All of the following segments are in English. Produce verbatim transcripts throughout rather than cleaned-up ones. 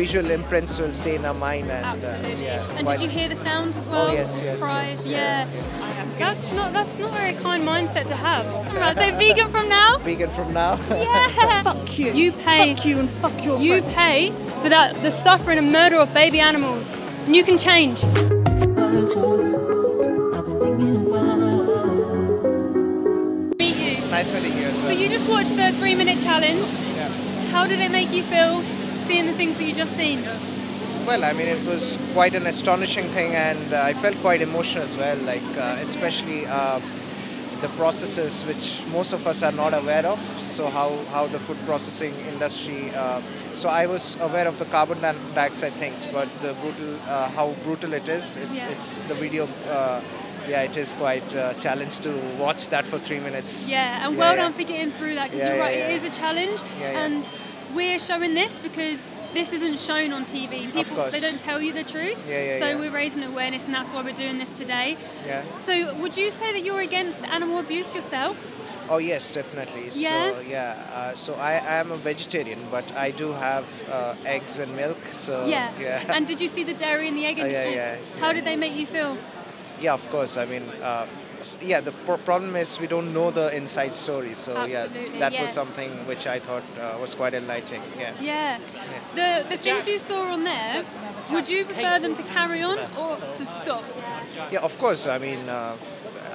visual imprints will stay in our mind. And, absolutely. Uh, yeah, and did you hear the sounds as well? Oh, yes, yes, yes, yeah. yeah. I have that's not that's not a very kind mindset to have. All right, so vegan from now. Vegan from now. Yeah. Fuck you. You pay. Fuck you and fuck your. You friends. Pay for that the suffering and murder of baby animals, and you can change. Nice meeting you as well. So you just watched the three minute challenge. Yeah. How did it make you feel seeing the things that you just seen? Well, I mean, it was quite an astonishing thing, and uh, I felt quite emotional as well, like uh, especially uh, the processes which most of us are not aware of. So how, how the food processing industry, uh, so I was aware of the carbon dioxide things, but the brutal, uh, how brutal it is, it's, yeah. it's the video. Uh, Yeah, it is quite a challenge to watch that for three minutes. Yeah, and yeah, well yeah. done for getting through that, because yeah, you're right, yeah, yeah. it is a challenge. Yeah, yeah. And we're showing this because this isn't shown on T V. People, they don't tell you the truth. Yeah, yeah, so yeah. we're raising awareness, and that's why we're doing this today. Yeah. So would you say that you're against animal abuse yourself? Oh yes, definitely. Yeah. So yeah, uh, so I, I am a vegetarian, but I do have uh, eggs and milk. So yeah. yeah. And did you see the dairy and the egg industries? Yeah, yeah, yeah. How did they make you feel? Yeah, of course. I mean, uh, yeah, the pro problem is we don't know the inside story. So, Absolutely, yeah, that yeah. was something which I thought uh, was quite enlightening. Yeah. Yeah. yeah. The, the things you saw on there, would you prefer them to carry on or to stop? Yeah, of course. I mean, uh,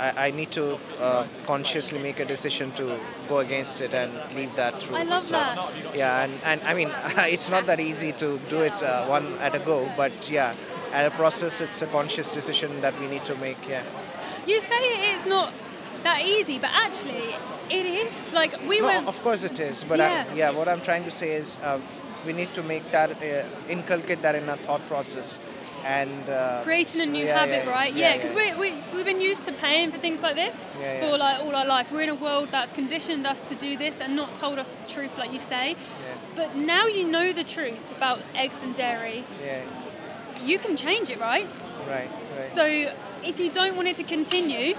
I, I need to uh, consciously make a decision to go against it and leave that route. I love so, that. Yeah, and, and I mean, it's not that easy to do it uh, one at a go, but yeah. At a process, it's a conscious decision that we need to make, yeah. You say it's not that easy, but actually it is. Like we no, were... Of course it is, but yeah, I, yeah what I'm trying to say is uh, we need to make that, uh, inculcate that in our thought process. And uh, creating a new yeah, habit, yeah, right? Yeah, because yeah, yeah. we, we, we've been used to paying for things like this yeah, for yeah. like all our life. We're in a world that's conditioned us to do this and not told us the truth, like you say. Yeah. But now you know the truth about eggs and dairy. Yeah. You can change it, right? Right, right. So if you don't want it to continue,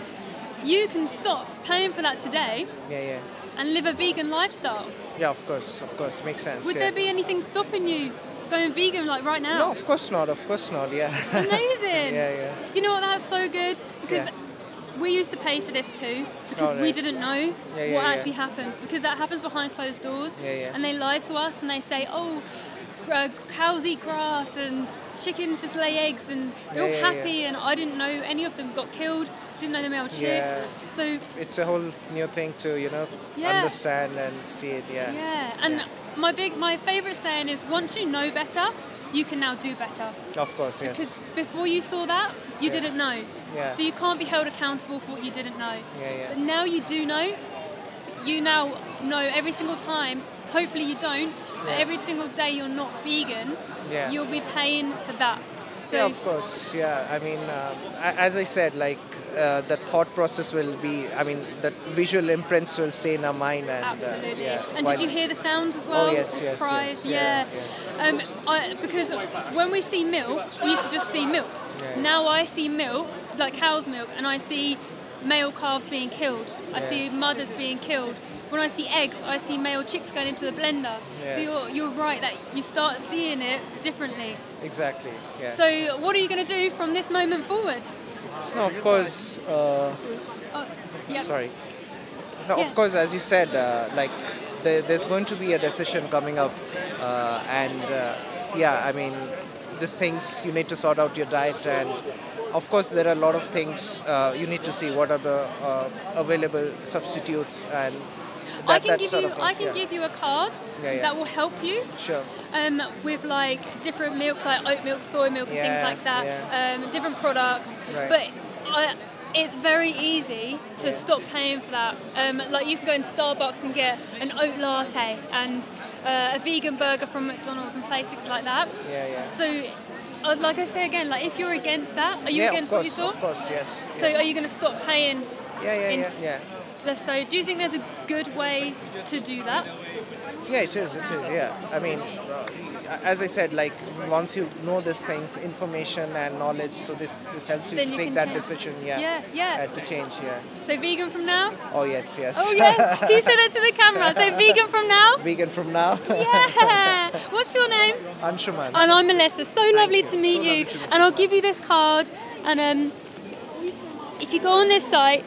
you can stop paying for that today. Yeah, yeah. And live a vegan lifestyle. Yeah, of course, of course, makes sense. Would yeah. there be anything stopping you going vegan like right now? No, of course not, of course not, yeah. Amazing. yeah, yeah. You know what, that's so good, because yeah. we used to pay for this too, because oh, right. we didn't know yeah, what yeah, actually yeah. happens, because that happens behind closed doors, yeah, yeah. and they lie to us and they say, oh, uh, cows eat grass and chickens just lay eggs and they're all yeah, yeah, happy yeah. and I didn't know any of them got killed, didn't know the male chicks. Yeah. So it's a whole new thing to, you know, yeah. understand and see it, yeah. Yeah. And yeah. my big my favourite saying is, once you know better, you can now do better. Of course, yes. Because before you saw that, you yeah. didn't know. Yeah. So you can't be held accountable for what you didn't know. Yeah, yeah. But now you do know, you now know every single time, hopefully you don't, but yeah. every single day you're not vegan. Yeah. You'll be paying for that. So yeah, of course. Yeah, I mean, uh, as I said, like uh, the thought process will be. I mean, the visual imprints will stay in our mind. And, absolutely. Uh, yeah, and did you hear the sounds as well? Oh yes, yes, yes. Yeah. yeah. Um, I, because when we see milk, we used to just see milk. Yeah. Now I see milk, like cow's milk, and I see male calves being killed. I yeah. see mothers being killed. When I see eggs, I see male chicks going into the blender. Yeah. So you're, you're right that you start seeing it differently. Exactly, yeah. So what are you going to do from this moment forwards? No, of course, uh, oh, yeah. sorry. No, yeah. of course, as you said, uh, like there, there's going to be a decision coming up. Uh, and uh, yeah, I mean, these things, you need to sort out your diet, and of course there are a lot of things uh, you need to see what are the uh, available substitutes, and That, I can give you. Thing, I can yeah. give you a card yeah, yeah. that will help you. Sure. Um, with like different milks, like oat milk, soy milk, yeah, and things like that. Yeah. Um, different products. Right. But I, it's very easy to yeah. stop paying for that. Um, like you can go into Starbucks and get an oat latte and uh, a vegan burger from McDonald's and places like that. Yeah, yeah. So. Like I say again, like if you're against that, are you yeah, against of course, what you saw? Of course, yes. So yes. are you going to stop paying? Yeah, yeah, yeah, yeah. Just so, do you think there's a good way to do that? Yeah, it is, it is, yeah. I mean, as I said, like once you know these things, information and knowledge, so this this helps you then to you take that change. decision. Yeah, yeah, yeah. Uh, to change. Yeah. So vegan from now? Oh yes, yes. Oh yes. He said that to the camera. So vegan from now? Vegan from now. Yeah. What's your name? Anshuman. And I'm Melissa. So lovely to meet so you. To meet and you. I'll give you this card. And um, if you go on this site,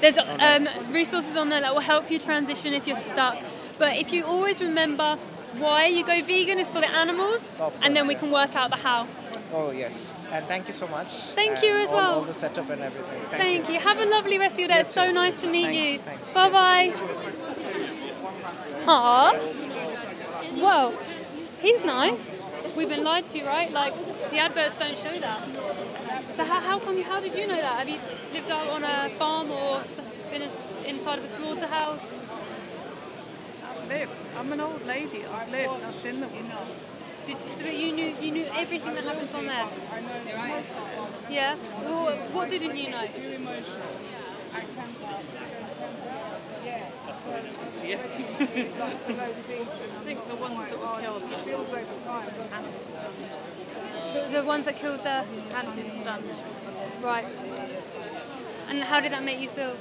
there's um, resources on there that will help you transition if you're stuck. But if you always remember why you go vegan is for the animals, course, and then we yeah. can work out the how. Oh yes, and thank you so much. Thank and you as all, well. All the setup and everything. Thank, thank you. you. Have a lovely rest of your day. Yes, it's so nice to meet thanks, you. Thanks. Bye bye. Aww. Whoa, he's nice. We've been lied to, right? Like the adverts don't show that. So how, how come you? How did you know that? Have you lived out on a farm or been a, inside of a slaughterhouse? Lived. I'm an old lady. I lived. I've seen them. Did, so you knew you knew everything that happens on there. I know most of it. Yeah. Well, what didn't you know? Too emotional. I can't. Yeah. I think the ones that were killed killed over time. Hand stunned. The ones that killed the hand stunned. Right. And how did that make you feel?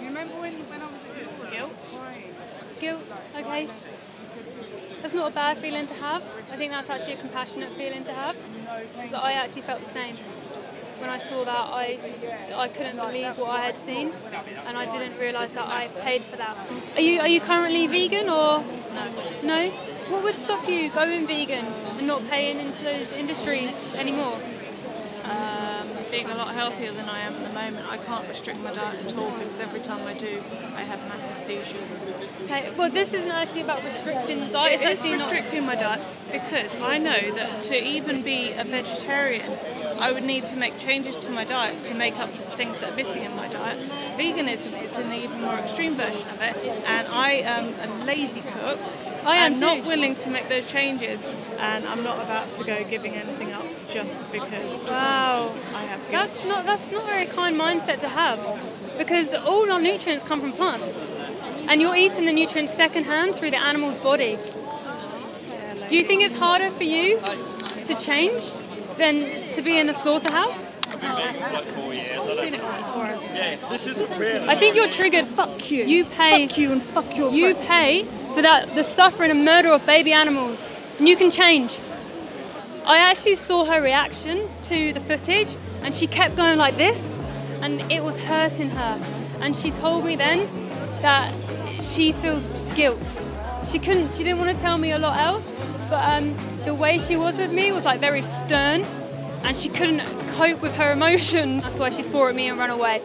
You remember when when I was at guilt? Guilt, okay. That's not a bad feeling to have. I think that's actually a compassionate feeling to have. Because I actually felt the same. When I saw that, I just I couldn't believe what I had seen, and I didn't realise that I paid for that. Are you are you currently vegan or no? What would stop you going vegan and not paying into those industries anymore? Um, being a lot healthier than I am at the moment, I can't restrict my diet at all because every time I do, I have massive seizures. Okay, well this isn't actually about restricting the diet. It it's actually restricting not... my diet because I know that to even be a vegetarian, I would need to make changes to my diet to make up for the things that are missing in my diet. Veganism is an even more extreme version of it, and I am a lazy cook. I am I'm not too. willing to make those changes, and I'm not about to go giving anything up just because wow. I have guilt. That's not that's not a very kind mindset to have, because all our nutrients come from plants, and you're eating the nutrients secondhand through the animal's body. Do you think it's harder for you to change than to be in a slaughterhouse? I think you're triggered. Fuck you. You pay. Fuck you and fuck your. You friends. pay. For that, the suffering and murder of baby animals, and you can change. I actually saw her reaction to the footage, and she kept going like this, and it was hurting her. And she told me then that she feels guilt. She couldn't, she didn't want to tell me a lot else, but um, the way she was with me was like very stern, and she couldn't cope with her emotions. That's why she swore at me and ran away.